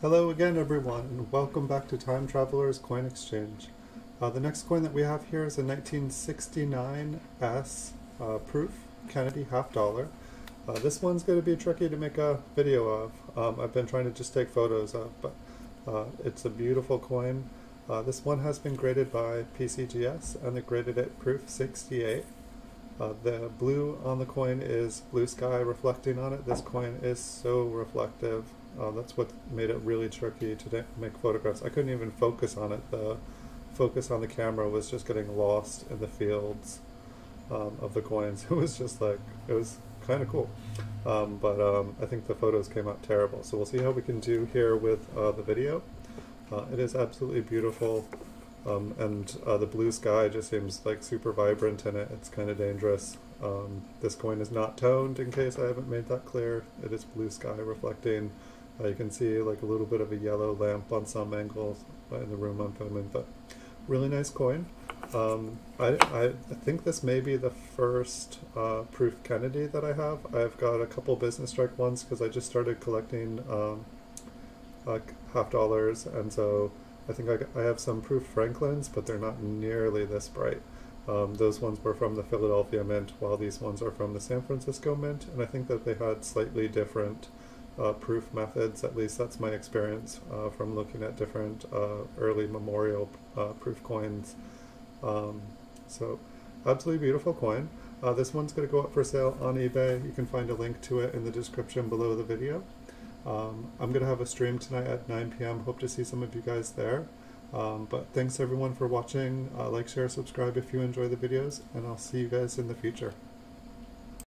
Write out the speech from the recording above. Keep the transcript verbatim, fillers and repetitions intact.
Hello again everyone, and welcome back to Time Travelers Coin Exchange. Uh, the next coin that we have here is a nineteen sixty-nine S uh, proof Kennedy half dollar. Uh, this one's going to be tricky to make a video of. Um, I've been trying to just take photos of, but uh, it's a beautiful coin. Uh, this one has been graded by P C G S, and they graded it proof sixty-eight. Uh, the blue on the coin is blue sky reflecting on it. This coin is so reflective. Uh, that's what made it really tricky to make photographs. I couldn't even focus on it. The focus on the camera was just getting lost in the fields um, of the coins. It was just like, it was kind of cool. Um, but um, I think the photos came out terrible. So we'll see how we can do here with uh, the video. Uh, it is absolutely beautiful. Um, and uh, the blue sky just seems like super vibrant in it. It's kind of dangerous. Um, this coin is not toned, in case I haven't made that clear. It is blue sky reflecting. Uh, you can see like a little bit of a yellow lamp on some angles in the room I'm filming, but really nice coin. Um, I, I think this may be the first uh, proof Kennedy that I have. I've got a couple business strike ones because I just started collecting um, uh, half dollars, and so I think I, I have some proof Franklins, but they're not nearly this bright. Um, those ones were from the Philadelphia Mint, while these ones are from the San Francisco Mint, and I think that they had slightly different Uh, proof methods. At least that's my experience uh, from looking at different uh, early Memorial uh, proof coins. Um, so absolutely beautiful coin. Uh, this one's going to go up for sale on eBay. You can find a link to it in the description below the video. Um, I'm going to have a stream tonight at nine p m Hope to see some of you guys there. Um, but thanks everyone for watching. Uh, like, share, subscribe if you enjoy the videos, and I'll see you guys in the future.